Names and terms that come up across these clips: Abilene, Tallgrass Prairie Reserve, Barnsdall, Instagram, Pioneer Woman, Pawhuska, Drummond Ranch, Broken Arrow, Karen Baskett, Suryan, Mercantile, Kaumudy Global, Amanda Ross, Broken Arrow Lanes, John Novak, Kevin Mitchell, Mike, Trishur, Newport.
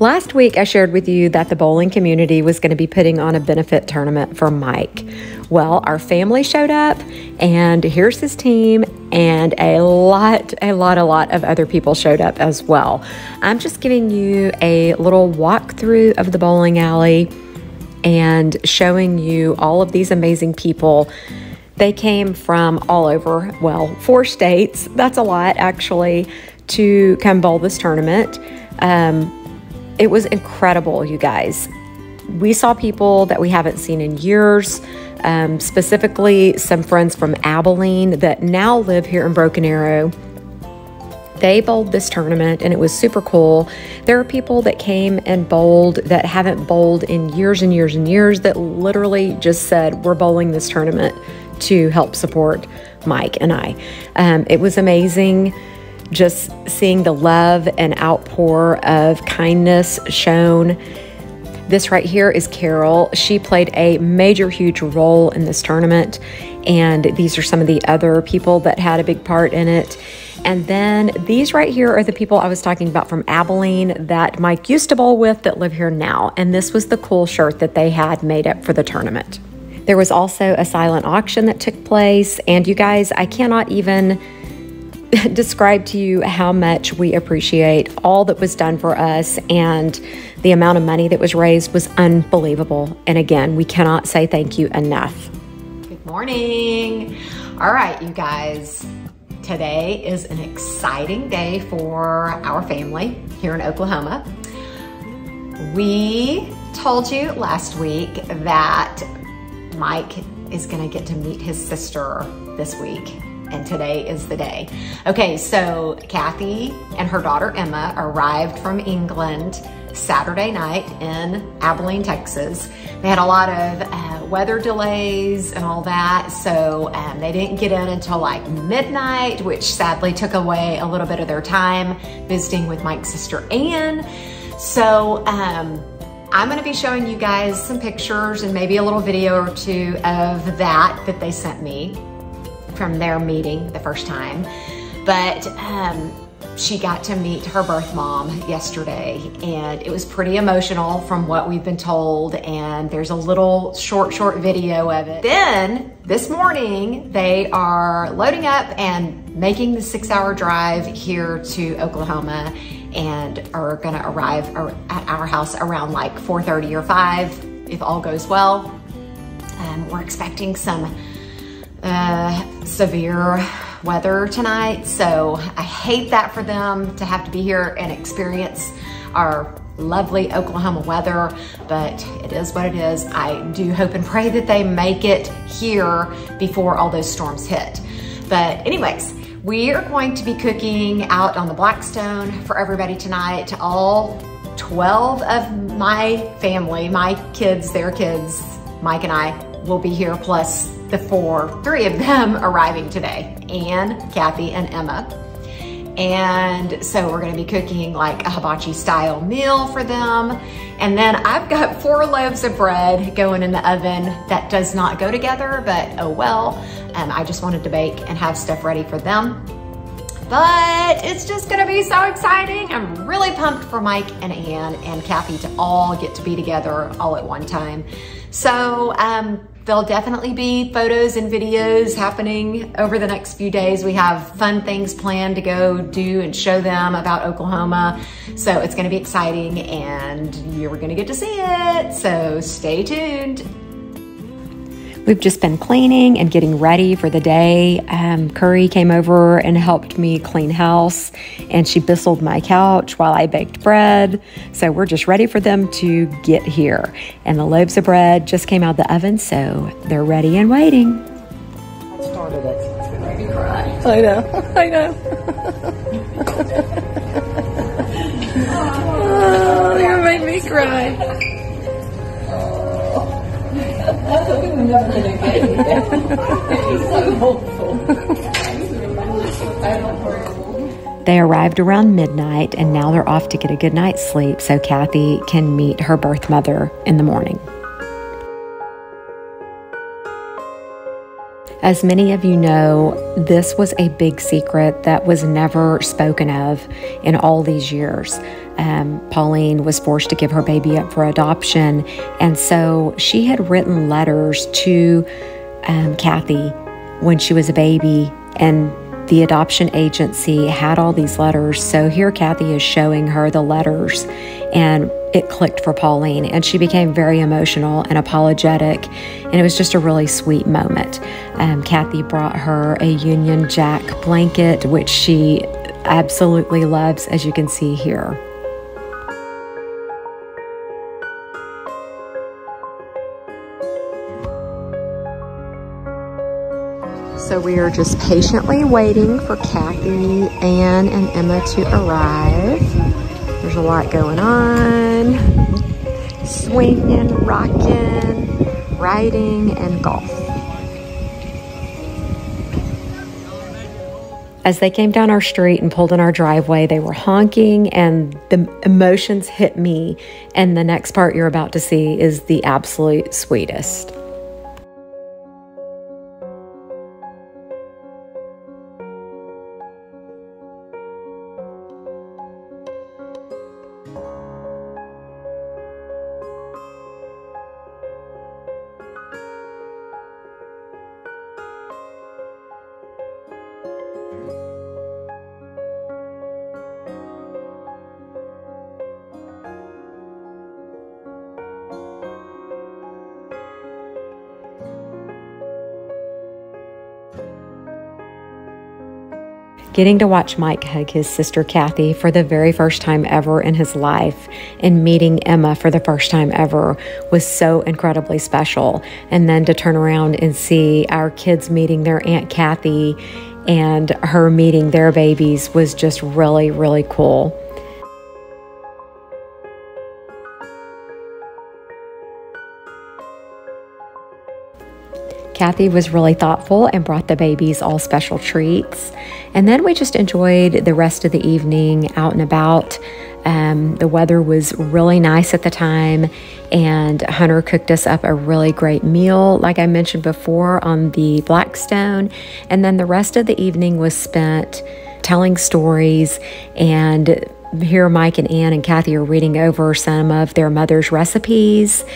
Last week, I shared with you that the bowling community was going to be putting on a benefit tournament for Mike. Well, our family showed up, and here's his team, and a lot of other people showed up as well. I'm just giving you a little walkthrough of the bowling alley and showing you all of these amazing people. They came from all over, well, 4 states, that's a lot actually, to come bowl this tournament. It was incredible, you guys. We saw people that we haven't seen in years, specifically some friends from Abilene that now live here in Broken Arrow. They bowled this tournament and it was super cool. There are people that came and bowled that haven't bowled in years and years and years that literally just said, we're bowling this tournament to help support Mike and I. It was amazing. Just seeing the love and outpour of kindness shown. This right here is Carol. She played a major, huge role in this tournament. And these are some of the other people that had a big part in it. And then these right here are the people I was talking about from Abilene that Mike used to bowl with that live here now. And this was the cool shirt that they had made up for the tournament. There was also a silent auction that took place. And you guys, I cannot even describe to you how much we appreciate all that was done for us, and the amount of money that was raised was unbelievable. And again, we cannot say thank you enough. Good morning. All right, you guys, today is an exciting day for our family here in Oklahoma. We told you last week that Mike is going to get to meet his sister this week. And today is the day. Okay, so Kathy and her daughter Emma arrived from England Saturday night in Abilene, Texas. They had a lot of weather delays and all that, so they didn't get in until like midnight, which sadly took away a little bit of their time visiting with Mike's sister Ann. So I'm gonna be showing you guys some pictures and maybe a little video or two of that they sent me from their meeting the first time. But she got to meet her birth mom yesterday, and it was pretty emotional from what we've been told, and there's a little short video of it. Then this morning they are loading up and making the 6-hour drive here to Oklahoma and are gonna arrive at our house around like 4:30 or 5 if all goes well. We're expecting some severe weather tonight, so I hate that for them to have to be here and experience our lovely Oklahoma weather, but it is what it is. I do hope and pray that they make it here before all those storms hit. But anyways, we are going to be cooking out on the Blackstone for everybody tonight. All 12 of my family, my kids, their kids, Mike and I will be here, plus the 3 of them arriving today, Ann, Kathy, and Emma. And so we're gonna be cooking like a hibachi style meal for them. And then I've got 4 loaves of bread going in the oven that does not go together, but oh well. I just wanted to bake and have stuff ready for them. But it's just gonna be so exciting. I'm really pumped for Mike and Ann and Kathy to all get to be together all at one time. So there'll definitely be photos and videos happening over the next few days. We have fun things planned to go do and show them about Oklahoma. So it's gonna be exciting and you're gonna get to see it. So stay tuned. We've just been cleaning and getting ready for the day. Curry came over and helped me clean house, and she bistled my couch while I baked bread. So we're just ready for them to get here. And the loaves of bread just came out of the oven, so they're ready and waiting. I started it. It's gonna make me cry. I know. I know. Oh, you made me cry. They arrived around midnight, and now they're off to get a good night's sleep so Kathy can meet her birth mother in the morning. As many of you know, this was a big secret that was never spoken of in all these years. Pauline was forced to give her baby up for adoption, and so she had written letters to Kathy when she was a baby, and the adoption agency had all these letters. So here Kathy is showing her the letters, and it clicked for Pauline, and she became very emotional and apologetic, and it was just a really sweet moment. Kathy brought her a Union Jack blanket, which she absolutely loves, as you can see here. So we are just patiently waiting for Kathy, Ann, and Emma to arrive. There's a lot going on. Swinging, rocking, riding, and golf. As they came down our street and pulled in our driveway, they were honking, and the emotions hit me. And the next part you're about to see is the absolute sweetest. Getting to watch Mike hug his sister Kathy for the very first time ever in his life, and meeting Emma for the first time ever, was so incredibly special. And then to turn around and see our kids meeting their Aunt Kathy and her meeting their babies was just really, really cool. Kathy was really thoughtful and brought the babies all special treats. And then we just enjoyed the rest of the evening out and about. The weather was really nice at the time, and Hunter cooked us up a really great meal, like I mentioned before, on the Blackstone. And then the rest of the evening was spent telling stories, and here Mike and Ann and Kathy are reading over some of their mother's recipes,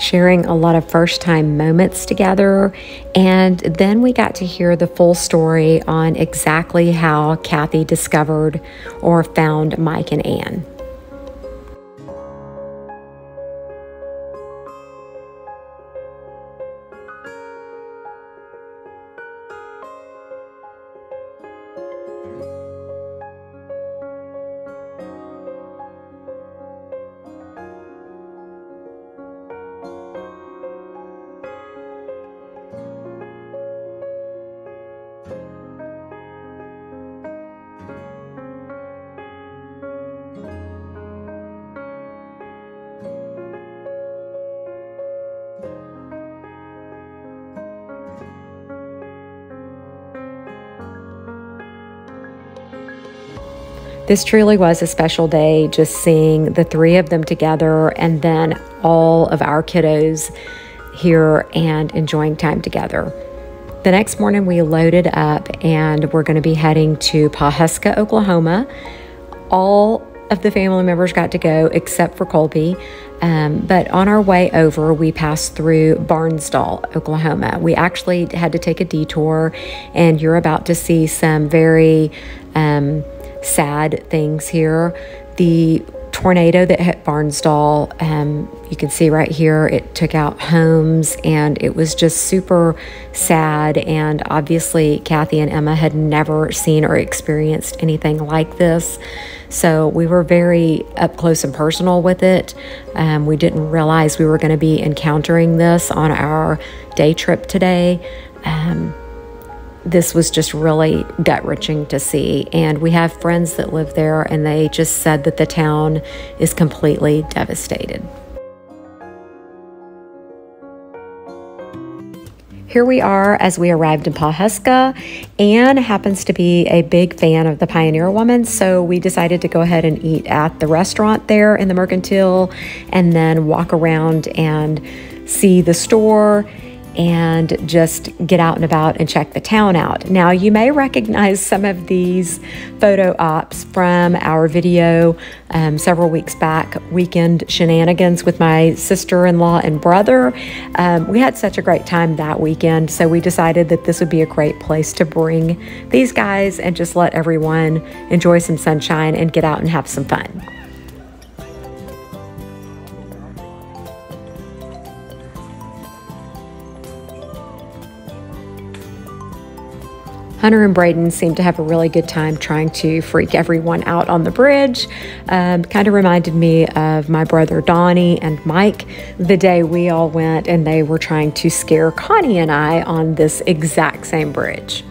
sharing a lot of first-time moments together. And then we got to hear the full story on exactly how Kathy discovered or found Mike and Ann. This truly was a special day, just seeing the three of them together, and then all of our kiddos here and enjoying time together. The next morning we loaded up, and we're going to be heading to Pawhuska, Oklahoma. All of the family members got to go except for Colby. But on our way over, we passed through Barnsdall, Oklahoma. We actually had to take a detour, and you're about to see some very sad things here. The tornado that hit Barnsdall, you can see right here, it took out homes, and it was just super sad. And obviously Kathy and Emma had never seen or experienced anything like this, so we were very up close and personal with it. We didn't realize we were going to be encountering this on our day trip today. This was just really gut-wrenching to see, and we have friends that live there, and they just said that the town is completely devastated. Here we are as we arrived in Pawhuska. Anne happens to be a big fan of the Pioneer Woman, so we decided to go ahead and eat at the restaurant there in the Mercantile, and then walk around and see the store and just get out and about and check the town out. Now, you may recognize some of these photo ops from our video several weeks back, Weekend Shenanigans with my sister-in-law and brother. We had such a great time that weekend, so we decided that this would be a great place to bring these guys and just let everyone enjoy some sunshine and get out and have some fun. Hunter and Braden seemed to have a really good time trying to freak everyone out on the bridge. Kind of reminded me of my brother Donnie and Mike the day we all went and they were trying to scare Connie and I on this exact same bridge.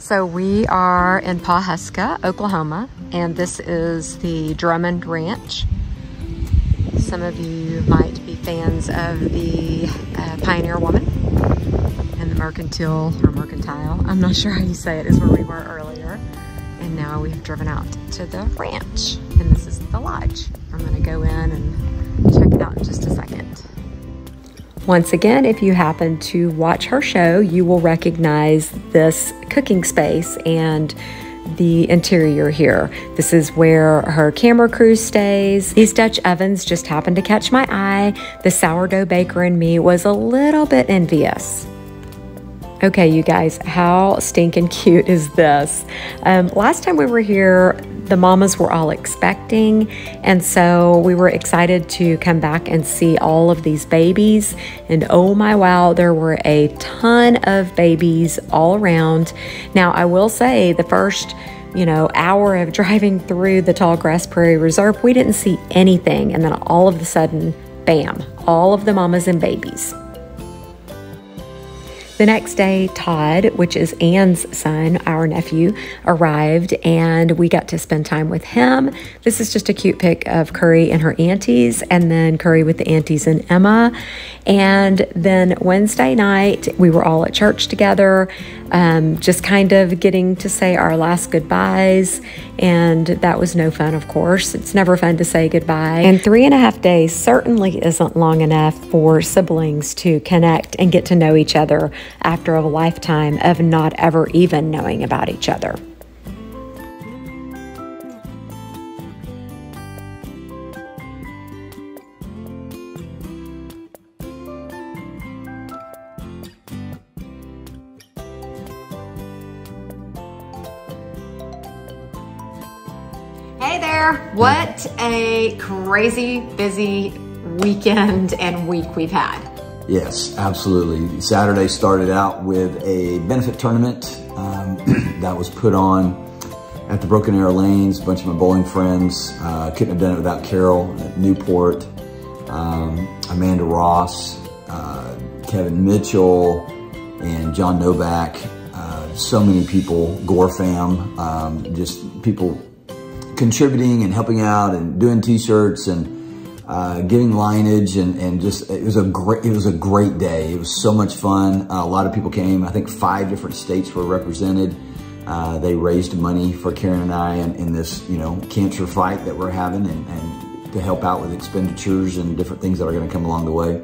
So we are in Pawhuska, Oklahoma, and this is the Drummond Ranch. Some of you might be fans of the Pioneer Woman and the Mercantile, or Mercantile, I'm not sure how you say it, is where we were earlier. And now we've driven out to the ranch, and this is the lodge. I'm gonna go in and check it out in just a second. Once again, if you happen to watch her show, you will recognize this cooking space and the interior here. This is where her camera crew stays. These Dutch ovens just happened to catch my eye. The sourdough baker in me was a little bit envious. Okay, you guys, how stinking cute is this? Last time we were here, the mamas were all expecting, and so we were excited to come back and see all of these babies, and oh my wow, there were a ton of babies all around. Now, I will say the first hour of driving through the Tallgrass Prairie Reserve, we didn't see anything, and then all of a sudden, bam, all of the mamas and babies. The next day, Todd, which is Ann's son, our nephew, arrived and we got to spend time with him. This is just a cute pic of Curry and her aunties, and then Curry with the aunties and Emma. And then Wednesday night, we were all at church together, just kind of getting to say our last goodbyes. And that was no fun, of course. It's never fun to say goodbye. And 3.5 days certainly isn't long enough for siblings to connect and get to know each other after a lifetime of not ever even knowing about each other. Hey there, what a crazy busy weekend and week we've had. Yes, absolutely. Saturday started out with a benefit tournament that was put on at the Broken Arrow Lanes, a bunch of my bowling friends. Couldn't have done it without Carol at Newport, Amanda Ross, Kevin Mitchell, and John Novak. So many people, Gore Fam, just people contributing and helping out and doing t-shirts and getting lineage and just it was a great day. It was so much fun. A lot of people came. I think 5 different states were represented. They raised money for Karen and I in this cancer fight that we're having, and to help out with expenditures and different things that are going to come along the way.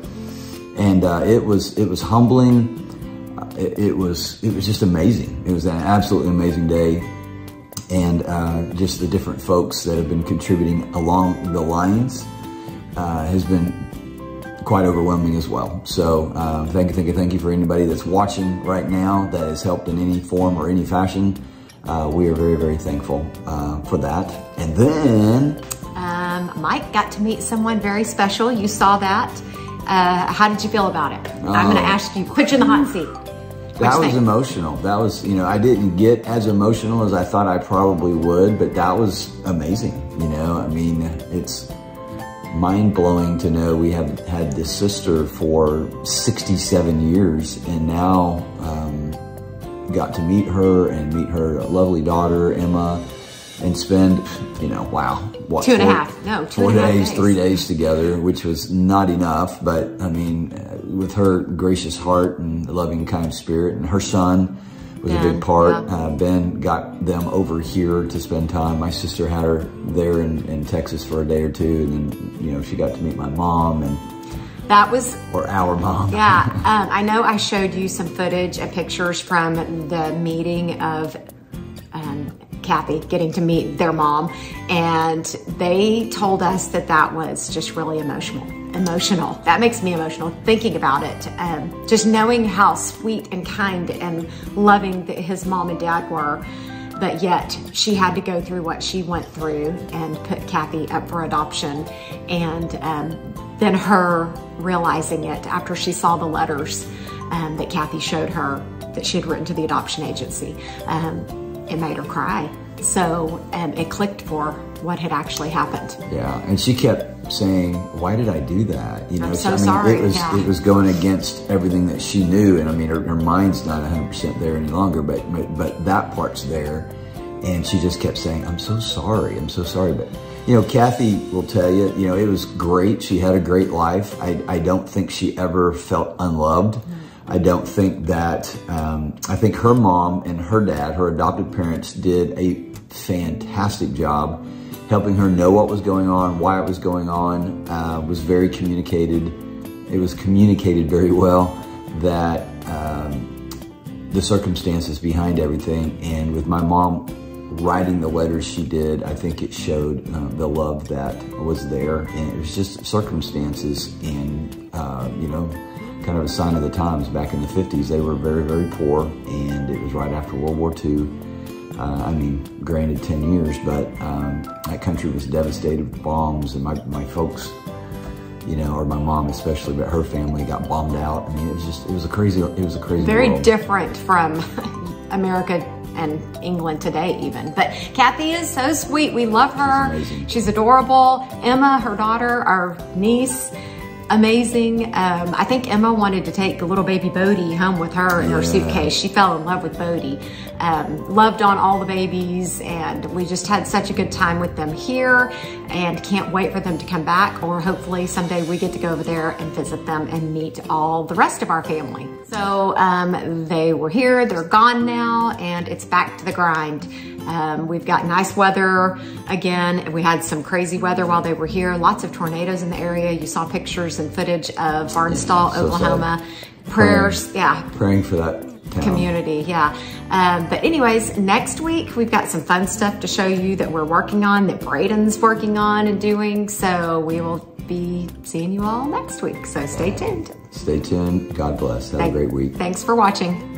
And it was humbling. It was just amazing. It was an absolutely amazing day. And just the different folks that have been contributing along the lines has been quite overwhelming as well. So thank you for anybody that's watching right now that has helped in any form or any fashion. We are very, very thankful for that. And then Mike got to meet someone very special. You saw that. How did you feel about it? I'm going to ask you, put you in the hot seat. That was emotional. That was, I didn't get as emotional as I thought I probably would, but that was amazing. I mean, it's mind-blowing to know we have had this sister for 67 years and now got to meet her lovely daughter, Emma, and spend, wow. What, 3 days together, which was not enough. But I mean, with her gracious heart and loving kind spirit and her son, was a big part. Yeah. Ben got them over here to spend time. My sister had her there in Texas for a day or two, and then, you know, she got to meet my mom and that was, or our mom. Yeah, I know I showed you some footage and pictures from the meeting of Kathy getting to meet their mom, and they told us that that was just really emotional. That makes me emotional thinking about it. Just knowing how sweet and kind and loving that his mom and dad were, but yet she had to go through what she went through and put Kathy up for adoption, and then her realizing it after she saw the letters that Kathy showed her that she had written to the adoption agency. It made her cry. So it clicked for what had actually happened. Yeah, and she kept saying, why did I do that? You know, I'm so sorry. It was going against everything that she knew, and I mean, her mind's not 100% there any longer, but that part's there, and she just kept saying, I'm so sorry, but you know, Kathy will tell you, you know, it was great. She had a great life. I don't think she ever felt unloved. Mm-hmm. I don't think that, I think her mom and her dad, her adopted parents, did a fantastic job helping her know what was going on, why it was going on, was very communicated. It was communicated very well that the circumstances behind everything. And with my mom writing the letters she did, I think it showed the love that was there. And it was just circumstances and, you know, kind of a sign of the times. Back in the 50s, they were very, very poor, and it was right after World War II. I mean, granted 10 years, but that country was devastated with bombs, and my folks, you know, or my mom especially, but her family got bombed out. I mean, it was just, it was a crazy very world. Different from America and England today even. But Kathy is so sweet. We love her. She's amazing. She's adorable. Emma, her daughter, our niece, amazing. I think Emma wanted to take little baby Bodie home with her in her suitcase. She fell in love with Bodie. Loved on all the babies, and we just had such a good time with them here, and can't wait for them to come back, or hopefully someday we get to go over there and visit them and meet all the rest of our family. So they were here, they're gone now, and it's back to the grind. We've got nice weather again. We had some crazy weather while they were here. Lots of tornadoes in the area. You saw pictures and footage of Barnsdall, Oklahoma. So prayers, praying for that town. Community, yeah. But anyways, next week we've got some fun stuff to show you that we're working on, that Braden's working on and doing. So we will be seeing you all next week. So stay tuned. Stay tuned. God bless. Have a great week. Thanks for watching.